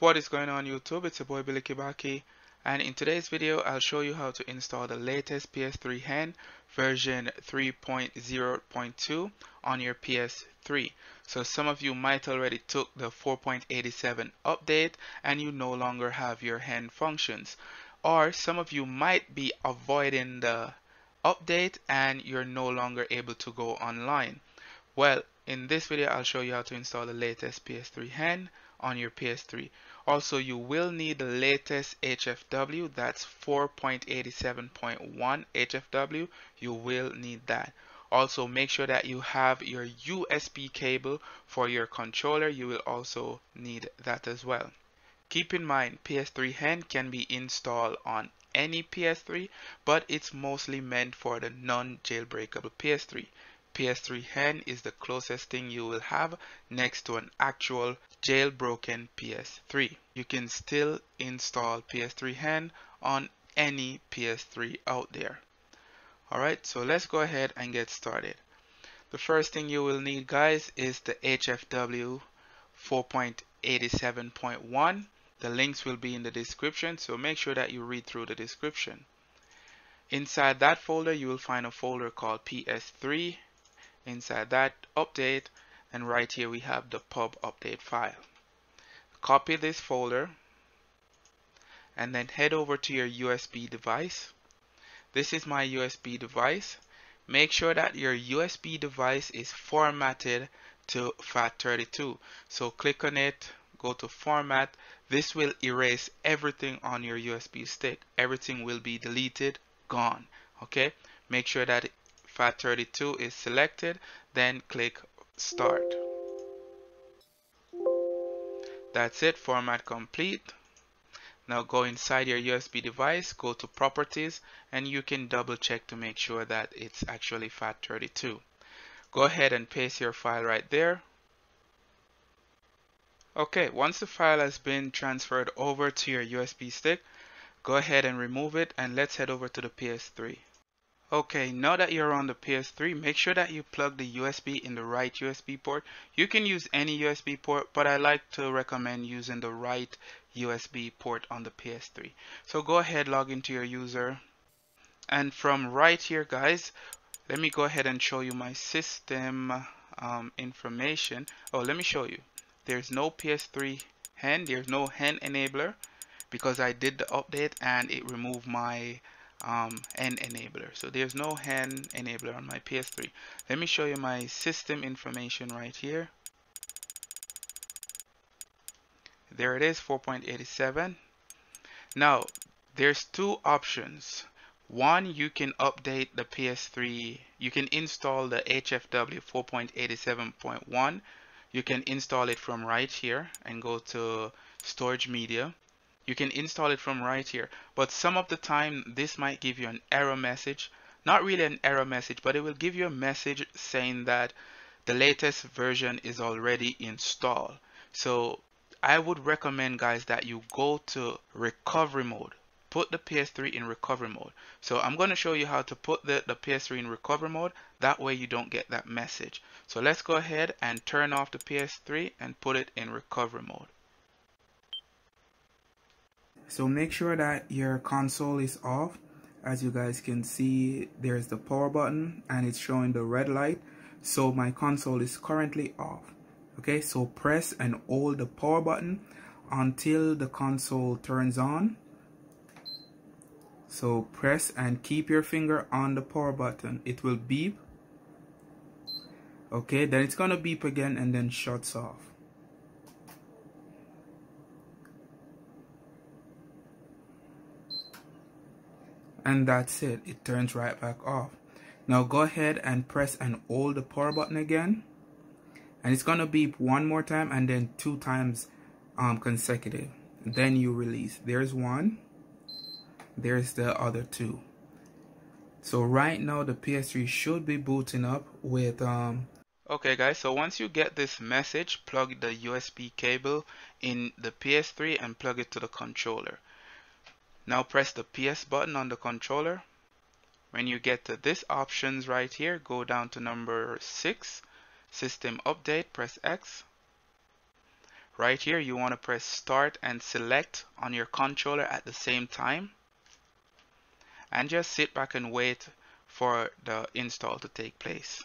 What is going on YouTube? It's your boy Billy Kibaki, and in today's video I'll show you how to install the latest PS3 HEN version 3.0.2 on your PS3. So some of you might already took the 4.87 update and you no longer have your HEN functions, or some of you might be avoiding the update and you're no longer able to go online. Well, in this video I'll show you how to install the latest PS3 HEN on your PS3. Also, you will need the latest HFW, that's 4.87.1 HFW. You will need that. Also, make sure that you have your USB cable for your controller. You will also need that as well. Keep in mind, PS3 HEN can be installed on any PS3, but it's mostly meant for the non-jailbreakable PS3. PS3 HEN is the closest thing you will have next to an actual jailbroken PS3. You can still install PS3 HEN on any PS3 out there. Alright, so let's go ahead and get started. The first thing you will need, guys, is the HFW 4.87.1. The links will be in the description, so make sure that you read through the description. Inside that folder, you will find a folder called PS3. Inside that, update, and right here we have the pub update file. Copy this folder and then head over to your USB device. This is my USB device. Make sure that your USB device is formatted to FAT32. So click on it, go to format. This will erase everything on your USB stick. Everything will be deleted, gone. Okay, make sure that FAT32 is selected, then click start. That's it, format complete. Now go inside your USB device, go to properties, and you can double check to make sure that it's actually FAT32. Go ahead and paste your file right there. Okay, once the file has been transferred over to your USB stick, go ahead and remove it, and let's head over to the PS3. Okay, now that you're on the PS3, make sure that you plug the USB in the right USB port. You can use any USB port, but I like to recommend using the right USB port on the PS3. So go ahead, log into your user. And from right here, guys, let me go ahead and show you my system information. Oh, let me show you. There's no PS3 HEN, there's no HEN enabler because I did the update and it removed my HEN enabler. So there's no HEN enabler on my PS3. Let me show you my system information right here. There it is, 4.87. Now, there's two options. One, you can update the PS3. You can install the HFW 4.87.1. You can install it from right here and go to storage media. You can install it from right here, but some of the time this might give you an error message. Not really an error message, but it will give you a message saying that the latest version is already installed. So I would recommend, guys, that you go to recovery mode. Put the PS3 in recovery mode. So I'm going to show you how to put the PS3 in recovery mode. That way you don't get that message. So let's go ahead and turn off the PS3 and put it in recovery mode. So make sure that your console is off. As you guys can see, there's the power button and it's showing the red light. So my console is currently off. Okay, so press and hold the power button until the console turns on. So press and keep your finger on the power button. It will beep. Okay, then it's gonna beep again and then shuts off. And that's it, it turns right back off. Now go ahead and press and hold the power button again. And it's gonna beep one more time and then two times consecutive. Then you release. There's one, there's the other two. So right now the PS3 should be booting up with Okay guys, so once you get this message, plug the USB cable in the PS3 and plug it to the controller. Now press the PS button on the controller. When you get to this options right here, go down to number 6, System Update, press X. Right here, you want to press start and select on your controller at the same time, and just sit back and wait for the install to take place.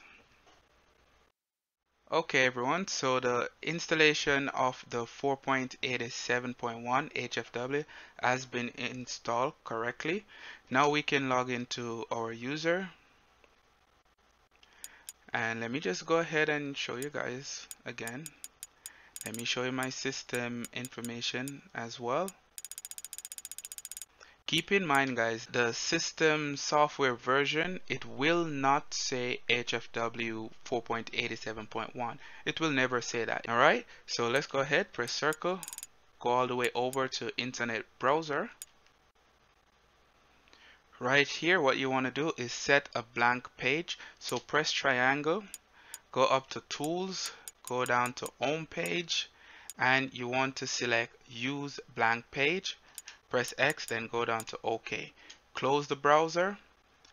Okay everyone, so the installation of the 4.87.1 HFW has been installed correctly. Now we can log into our user, and let me just go ahead and show you guys again. Let me show you my system information as well. Keep in mind guys, the system software version, it will not say HFW 4.87.1. It will never say that. Alright, so let's go ahead, press circle, go all the way over to internet browser. Right here, what you want to do is set a blank page. So press triangle, go up to tools, go down to home page, and you want to select use blank page. Press X, then go down to OK. Close the browser,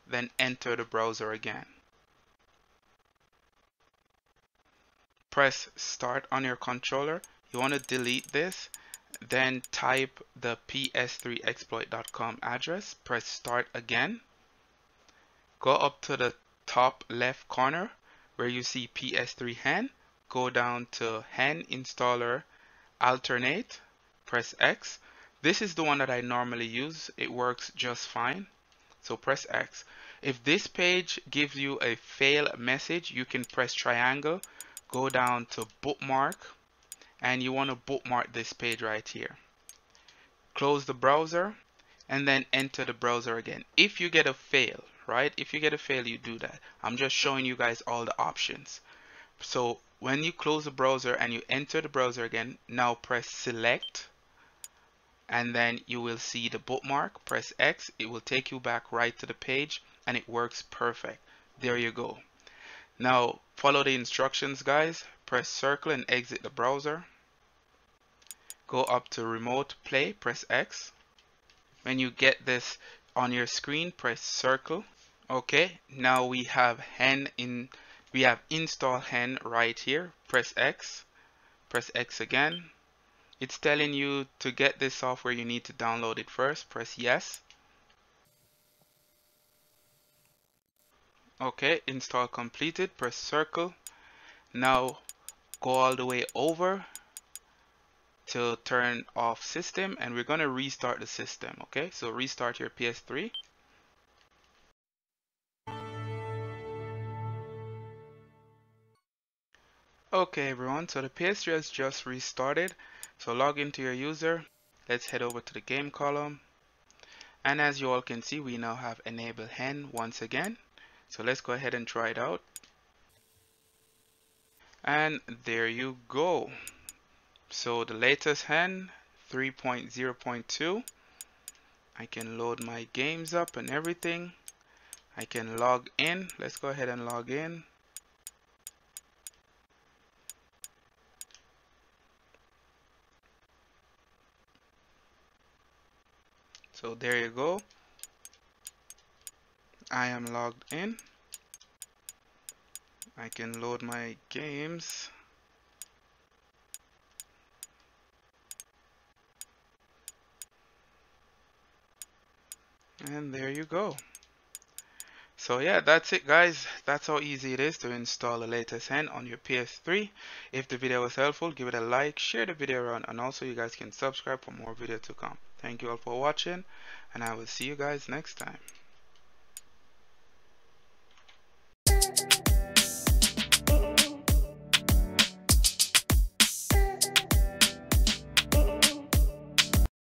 then enter the browser again. Press start on your controller. You want to delete this, then type the ps3exploit.com address. Press start again. Go up to the top left corner where you see PS3 HEN. Go down to HEN installer alternate. Press X. This is the one that I normally use. It works just fine. So press X. If this page gives you a fail message, you can press triangle, go down to bookmark, and you want to bookmark this page right here. Close the browser and then enter the browser again. If you get a fail, right? If you get a fail, you do that. I'm just showing you guys all the options. So when you close the browser and you enter the browser again, now press select, and then you will see the bookmark. Press X, it will take you back right to the page, and it works perfect. There you go. Now follow the instructions guys. Press circle and exit the browser. Go up to remote play, press X. When you get this on your screen, press circle. Okay, now we have install HEN right here. Press X, press X again. It's telling you to get this software, you need to download it first. Press yes. Okay, install completed. Press circle. Now go all the way over to turn off system, and we're going to restart the system. Okay, so restart your PS3. Okay everyone, so the PS3 has just restarted. So log into your user. Let's head over to the game column, and as you all can see, we now have enable HEN once again. So let's go ahead and try it out, and there you go. So the latest HEN 3.0.2. I can load my games up and everything. I can log in. Let's go ahead and log in. So there you go. I am logged in. I can load my games. And there you go. So yeah, that's it guys. That's how easy it is to install the latest HEN on your PS3. If the video was helpful, give it a like, share the video around, and also you guys can subscribe for more videos to come. Thank you all for watching, and I will see you guys next time.